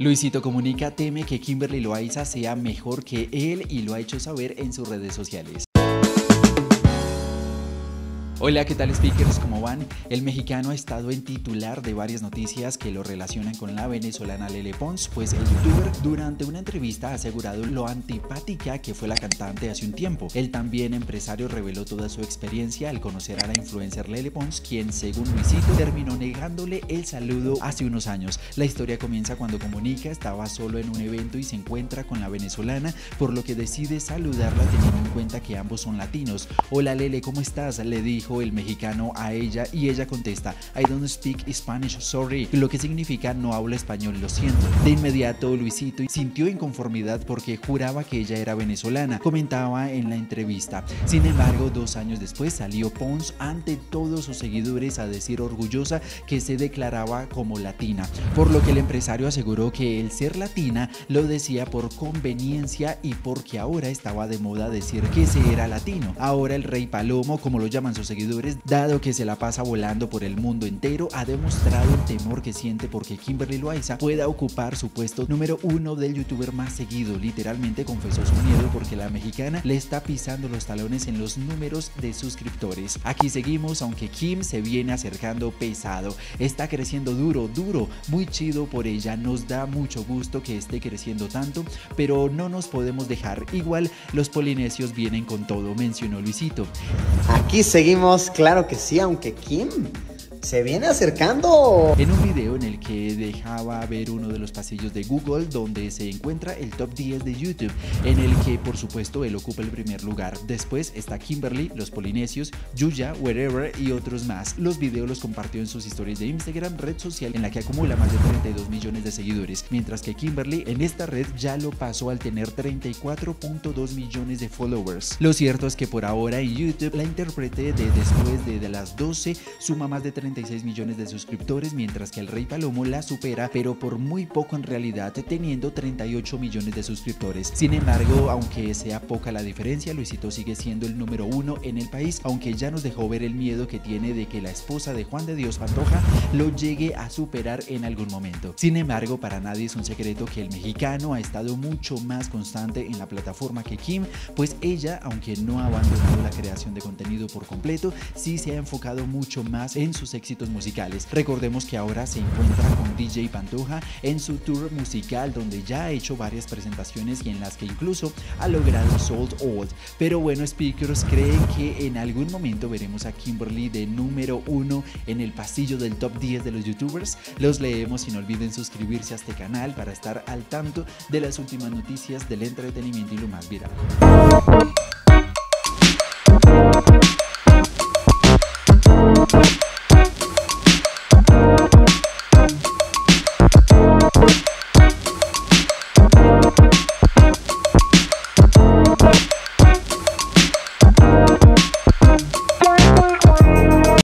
Luisito Comunica teme que Kimberly Loaiza sea mejor que él y lo ha hecho saber en sus redes sociales. Hola, ¿qué tal, speakers? ¿Cómo van? El mexicano ha estado en titular de varias noticias que lo relacionan con la venezolana Lele Pons, pues el youtuber durante una entrevista ha asegurado lo antipática que fue la cantante hace un tiempo. El también empresario reveló toda su experiencia al conocer a la influencer Lele Pons, quien, según Luisito, terminó negándole el saludo hace unos años. La historia comienza cuando Comunica estaba solo en un evento y se encuentra con la venezolana, por lo que decide saludarla teniendo en cuenta que ambos son latinos. Hola Lele, ¿cómo estás?, le dijo el mexicano a ella, y ella contesta: I don't speak Spanish, sorry, lo que significa no hablo español, lo siento. De inmediato Luisito sintió inconformidad porque juraba que ella era venezolana, comentaba en la entrevista. Sin embargo, 2 años después salió Pons ante todos sus seguidores a decir orgullosa que se declaraba como latina, por lo que el empresario aseguró que el ser latina lo decía por conveniencia y porque ahora estaba de moda decir que se era latino. Ahora el rey palomo, como lo llaman sus seguidores, dado que se la pasa volando por el mundo entero, ha demostrado el temor que siente porque Kimberly Loaiza pueda ocupar su puesto número 1 del youtuber más seguido. Literalmente confesó su miedo porque la mexicana le está pisando los talones en los números de suscriptores. Aquí seguimos, aunque Kim se viene acercando pesado, está creciendo duro, muy chido por ella, nos da mucho gusto que esté creciendo tanto, pero no nos podemos dejar, igual los polinesios vienen con todo, mencionó Luisito. Aquí seguimos, claro que sí, aunque Kim se viene acercando. En un video en el que dejaba ver uno de los pasillos de Google donde se encuentra el top 10 de YouTube, en el que por supuesto él ocupa el primer lugar. Después está Kimberly, los polinesios, Yuya, Wherever y otros más. Los videos los compartió en sus historias de Instagram, red social en la que acumula más de 32 millones de seguidores, mientras que Kimberly en esta red ya lo pasó al tener 34.2 millones de followers. Lo cierto es que por ahora en YouTube la intérprete de Después de las 12 suma más de 36 millones de suscriptores, mientras que el rey palomo la supera, pero por muy poco en realidad, teniendo 38 millones de suscriptores. Sin embargo, aunque sea poca la diferencia, Luisito sigue siendo el número 1 en el país, aunque ya nos dejó ver el miedo que tiene de que la esposa de Juan de Dios Pantoja lo llegue a superar en algún momento. Sin embargo, para nadie es un secreto que el mexicano ha estado mucho más constante en la plataforma que Kim, pues ella, aunque no ha abandonado la creación de contenido por completo, sí se ha enfocado mucho más en sus éxitos musicales. Recordemos que ahora se encuentra con DJ Pantoja en su tour musical, donde ya ha hecho varias presentaciones y en las que incluso ha logrado sold out. Pero bueno, speakers, ¿creen que en algún momento veremos a Kimberly de número 1 en el pasillo del top 10 de los youtubers? Los leemos y no olviden suscribirse a este canal para estar al tanto de las últimas noticias del entretenimiento y lo más viral.